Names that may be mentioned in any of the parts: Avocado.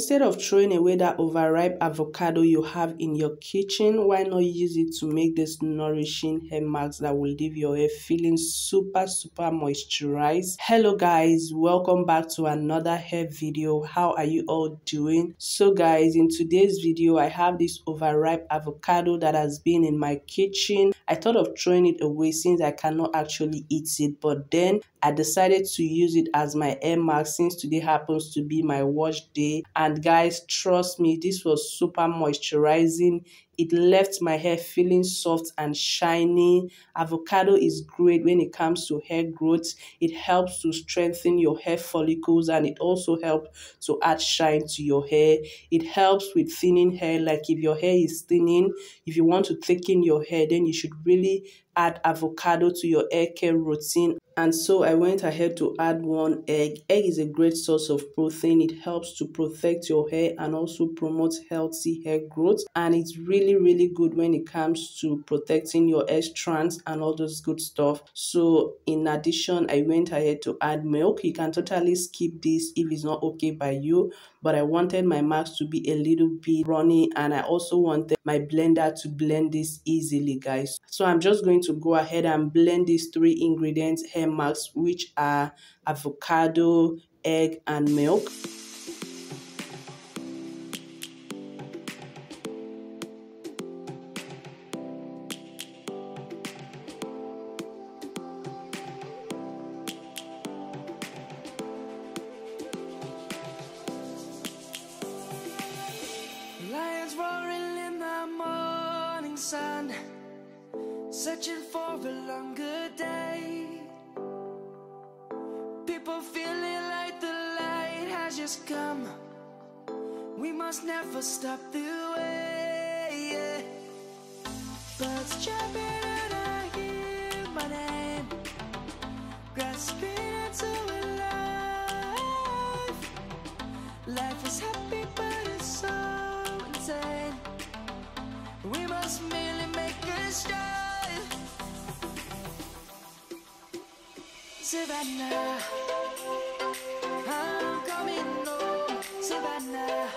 Instead of throwing away that overripe avocado you have in your kitchen, why not use it to make this nourishing hair mask that will leave your hair feeling super moisturized. Hello guys, welcome back to another hair video. How are you all doing? So guys, in today's video I have this overripe avocado that has been in my kitchen. I thought of throwing it away since I cannot actually eat it, but then I decided to use it as my hair mask since today happens to be my wash day. And guys, trust me, this was super moisturizing. It left my hair feeling soft and shiny. Avocado is great when it comes to hair growth. It helps to strengthen your hair follicles, and it also helps to add shine to your hair. It helps with thinning hair. Like if your hair is thinning, if you want to thicken your hair, then you should really add avocado to your hair care routine. And so I went ahead to add one egg. Egg is a great source of protein. It helps to protect your hair and also promotes healthy hair growth. And it's really good when it comes to protecting your hair strands and all those good stuff. So in addition, I went ahead to add milk. You can totally skip this if it's not okay by you, but I wanted my mask to be a little bit runny, and I also wanted my blender to blend this easily, guys. So I'm just going to go ahead and blend these three ingredients hair mask, which are avocado, egg and milk. Lions roaring in the morning sun, searching for a longer day. People feeling like the light has just come. We must never stop the way. Yeah. Birds chirping and I hear my name, grasping into a life. Life is happy but it's so insane. We must merely make a start. Savannah, I'm coming home, Savannah.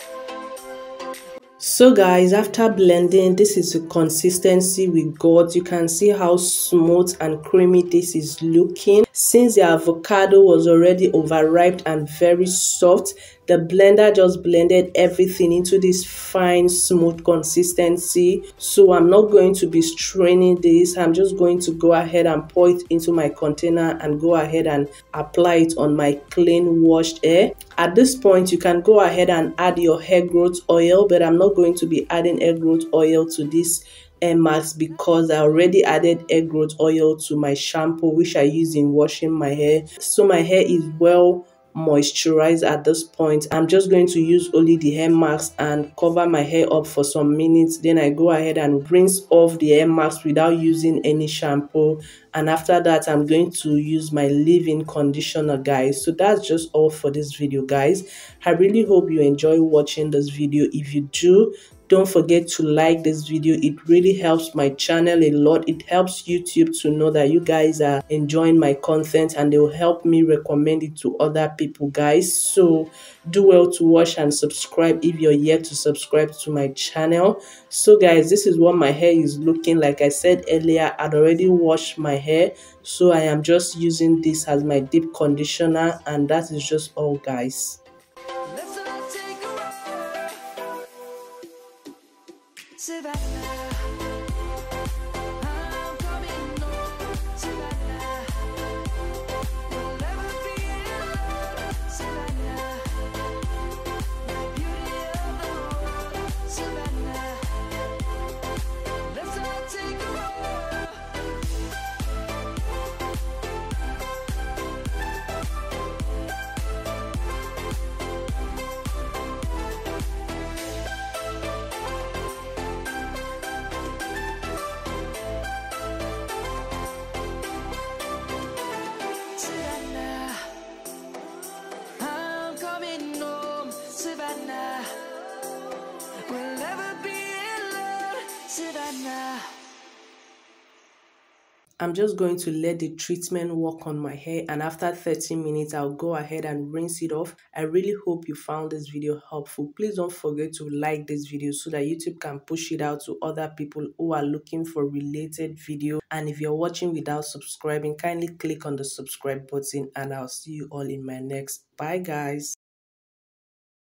So guys, after blending, this is the consistency we got. You can see how smooth and creamy this is looking. Since the avocado was already overripe and very soft, the blender just blended everything into this fine, smooth consistency. So I'm not going to be straining this. I'm just going to go ahead and pour it into my container and go ahead and apply it on my clean washed hair. At this point, you can go ahead and add your hair growth oil, but I'm not going to be adding hair growth oil to this hair mask because I already added hair growth oil to my shampoo, which I use in washing my hair. So my hair is well moisturized at this point. I'm just going to use only the hair mask and cover my hair up for some minutes. Then I go ahead and rinse off the hair mask without using any shampoo. And after that, I'm going to use my leave-in conditioner, guys. So that's just all for this video, guys. I really hope you enjoy watching this video. If you do, don't forget to like this video. It really helps my channel a lot. It helps YouTube to know that you guys are enjoying my content, and they will help me recommend it to other people, guys. So do well to watch and subscribe if you're yet to subscribe to my channel. So guys, this is what my hair is looking like. I said earlier, I'd already washed my hair, so I am just using this as my deep conditioner, and that is just all, guys. Savannah, I'm coming home, Savannah, you'll never be alone, Savannah, the beauty of the world, Savannah, let's all take a we'll never be alone, Savannah. I'm just going to let the treatment work on my hair, and after 30 minutes I'll go ahead and rinse it off. I really hope you found this video helpful. Please don't forget to like this video so that YouTube can push it out to other people who are looking for related video. And if you're watching without subscribing, kindly click on the subscribe button, and I'll see you all in my next. Bye guys.